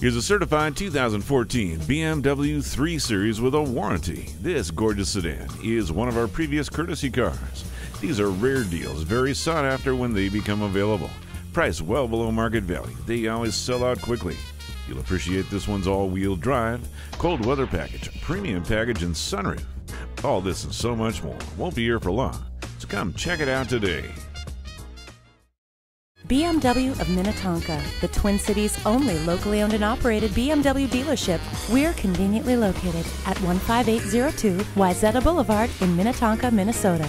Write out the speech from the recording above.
Here's a certified 2014 BMW 3 Series with a warranty. This gorgeous sedan is one of our previous courtesy cars. These are rare deals, very sought after when they become available. Priced well below market value, they always sell out quickly. You'll appreciate this one's all-wheel drive, cold weather package, premium package, and sunroof. All this and so much more won't be here for long, so come check it out today. BMW of Minnetonka, the Twin Cities' only locally owned and operated BMW dealership. We're conveniently located at 15802 Wayzata Boulevard in Minnetonka, Minnesota.